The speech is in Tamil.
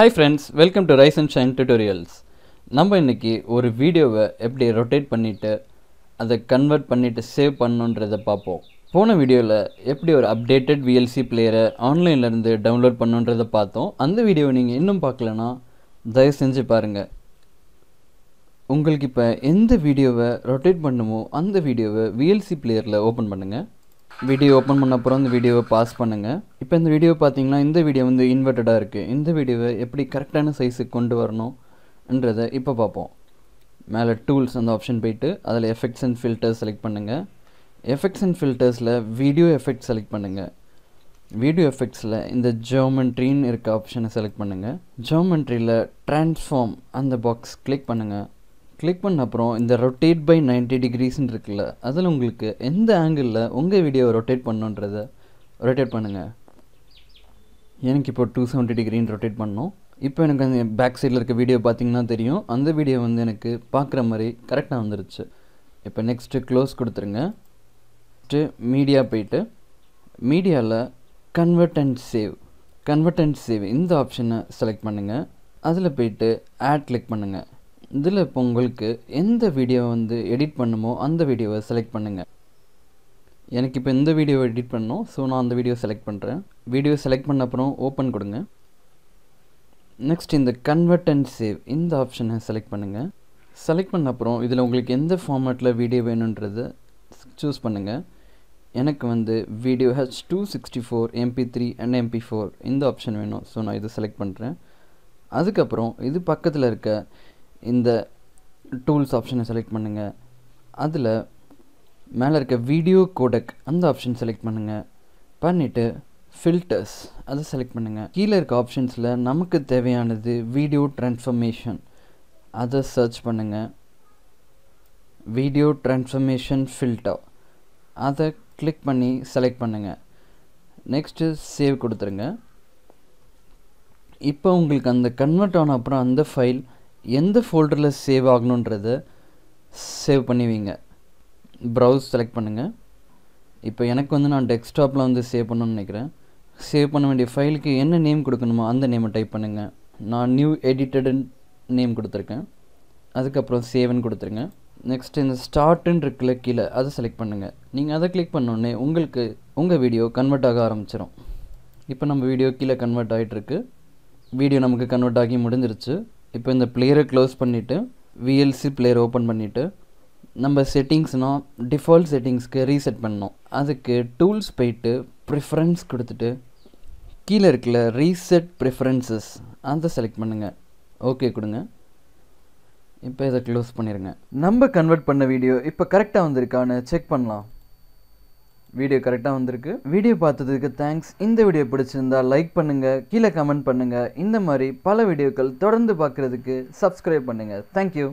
Hi friends, welcome to Rise&Shine Tutorials. நம்ம இன்னைக்கு ஒரு வீடியோவை எப்படி ரொட்டேட் பண்ணிட்டு அதை கன்வெர்ட் பண்ணிட்டு சேவ் பண்ணனும்ன்றதை பாப்போம். போன வீடியோல எப்படி ஒரு அப்டேட்டட் VLC பிளேயரை ஆன்லைன்ல இருந்து டவுன்லோட் பண்ணனும்ன்றதை பார்த்தோம். அந்த வீடியோவை நீங்க இன்னும் பார்க்கலனா தயவு செஞ்சு பாருங்க. உங்களுக்கு இப்ப எந்த வீடியோவை ரொட்டேட் பண்ணணுமோ அந்த வீடியோவை VLC பிளேயர்ல ஓபன் பண்ணுங்க. வீடியோ ஓபன் பண்ண அப்புறம் இந்த வீடியோவை பாஸ் பண்ணுங்க. இப்போ இந்த வீடியோ பாத்தீங்கன்னா இந்த வீடியோ வந்து இன்வெர்ட்டடா இருக்கு. இந்த வீடியோவை எப்படி கரெக்ட்டான சைஸ்க்கு கொண்டு வரணும்ன்றதை இப்போ பாப்போம். மேலே டூல்ஸ் அந்த ஆப்ஷன் போய்ட்டு அதுல எஃபெக்ட்ஸ் அண்ட் ஃபில்டர்ஸ் செலக்ட் பண்ணுங்க. எஃபெக்ட்ஸ் அண்ட் ஃபில்டர்ஸ்ல வீடியோ எஃபெக்ட் செலக்ட் பண்ணுங்க. வீடியோ எஃபெக்ட்ஸ்ல இந்த ஜியோமெட்ரின்னு இருக்க ஆப்ஷனை செலக்ட் பண்ணுங்க. ஜியோமெட்ரியில டிரான்ஸ்ஃபார்ம் அந்த பாக்ஸ் கிளிக் பண்ணுங்க. கிளிக் பண்ண அப்புறம் இந்த ரொட்டேட் பை 90 டிகிரிஸ்ன்னு இருக்குல்ல, அதில் உங்களுக்கு எந்த ஆங்கிளில் உங்கள் வீடியோவை ரொட்டேட் பண்ணுன்றதை ரொட்டேட் பண்ணுங்கள். எனக்கு இப்போ 270 டிகிரின்னு ரொட்டேட் பண்ணோம். இப்போ எனக்கு அந்த பேக் சைடில் இருக்க வீடியோ பார்த்திங்கன்னா தெரியும், அந்த வீடியோ வந்து எனக்கு பார்க்குற மாதிரி கரெக்டாக வந்துருச்சு. இப்போ நெக்ஸ்ட்டு க்ளோஸ் கொடுத்துருங்க. நெக்ஸ்ட்டு மீடியா போய்ட்டு மீடியாவில் கன்வெர்ட் அண்ட் சேவ் இந்த ஆப்ஷனை செலக்ட் பண்ணுங்கள். அதில் போய்ட்டு ஆட் கிளிக் பண்ணுங்கள். இதில் இப்போ உங்களுக்கு எந்த வீடியோ வந்து எடிட் பண்ணுமோ அந்த வீடியோவை செலக்ட் பண்ணுங்கள். எனக்கு இப்போ இந்த வீடியோவை எடிட் பண்ணணும், ஸோ நான் அந்த வீடியோ செலக்ட் பண்ணுறேன். வீடியோ செலக்ட் பண்ண அப்புறம் ஓப்பன் கொடுங்க. நெக்ஸ்ட் இந்த கன்வெர்ட் அண்ட் சேவ் இந்த ஆப்ஷனை செலக்ட் பண்ணுங்கள். செலக்ட் பண்ண அப்புறம் இதில் உங்களுக்கு எந்த ஃபார்மேட்டில் வீடியோ வேணுன்றதை சூஸ் பண்ணுங்கள். எனக்கு வந்து video H264 MP3 and MP4 இந்த ஆப்ஷன் வேணும், ஸோ நான் இதை செலக்ட் பண்ணுறேன். அதுக்கப்புறம் இது பக்கத்தில் இருக்க இந்த டூல்ஸ் ஆப்ஷனை செலக்ட் பண்ணுங்கள். அதில் மேலே இருக்க வீடியோ கோடெக் அந்த ஆப்ஷன் செலக்ட் பண்ணுங்கள். பண்ணிவிட்டு ஃபில்டர்ஸ் அதை செலக்ட் பண்ணுங்கள். கீழே இருக்க ஆப்ஷன்ஸில் நமக்கு தேவையானது வீடியோ டிரான்ஸ்ஃபர்மேஷன் அதை சர்ச் பண்ணுங்கள். வீடியோ டிரான்ஸ்ஃபர்மேஷன் ஃபில்டர் அதை கிளிக் பண்ணி செலக்ட் பண்ணுங்கள். நெக்ஸ்ட்டு சேவ் கொடுத்துருங்க. இப்போ உங்களுக்கு அந்த கன்வெர்ட் ஆன அப்புறம் அந்த ஃபைல் எந்த ஃபோல்டரில் சேவ் ஆகணுன்றதை சேவ் பண்ணுவீங்க. ப்ரௌஸ் செலக்ட் பண்ணுங்கள். இப்போ எனக்கு வந்து நான் டெஸ்க்டாப்பில் வந்து சேவ் பண்ணணும்னு நினைக்கிறேன். சேவ் பண்ண வேண்டிய ஃபைலுக்கு என்ன நேம் கொடுக்கணுமோ அந்த நேமை டைப் பண்ணுங்கள். நான் நியூ எடிட்டடுன்னு நேம் கொடுத்துருக்கேன். அதுக்கப்புறம் சேவ்னு கொடுத்துருங்க. நெக்ஸ்ட் இந்த ஸ்டார்ட்டுன்னு இருக்குல்ல கீழே அதை செலக்ட் பண்ணுங்கள். நீங்கள் அதை கிளிக் பண்ணோடனே உங்களுக்கு உங்கள் வீடியோ கன்வெர்ட் ஆக ஆரம்பிச்சிடும். இப்போ நம்ம வீடியோ கீழே கன்வெர்ட் ஆகிட்டுருக்கு. வீடியோ நமக்கு கன்வெர்ட் ஆகி முடிஞ்சிருச்சு. இப்போ இந்த பிளேயரை க்ளோஸ் பண்ணிவிட்டு VLC பிளேயர் ஓப்பன் பண்ணிவிட்டு நம்ம செட்டிங்ஸ்னால் டிஃபால்ட் செட்டிங்ஸ்க்கு ரீசெட் பண்ணோம். அதுக்கு டூல்ஸ் போய்ட்டு ப்ரிஃபரன்ஸ் கொடுத்துட்டு கீழே இருக்கல ரீசெட் ப்ரிஃபரன்சஸ் அதை செலக்ட் பண்ணுங்கள். ஓகே கொடுங்க. இப்போ இதை க்ளோஸ் பண்ணிடுங்க. நம்ம கன்வெர்ட் பண்ண வீடியோ இப்போ கரெக்டாக வந்திருக்கான்னு செக் பண்ணலாம். வீடியோ கரெக்டாக வந்திருக்கு. வீடியோ பார்த்ததுக்கு தேங்க்ஸ். இந்த வீடியோ பிடிச்சிருந்தா லைக் பண்ணுங்கள், கீழே கமெண்ட் பண்ணுங்கள். இந்த மாதிரி பல வீடியோக்கள் தொடர்ந்து பார்க்குறதுக்கு சப்ஸ்கிரைப் பண்ணுங்கள். தேங்க்யூ.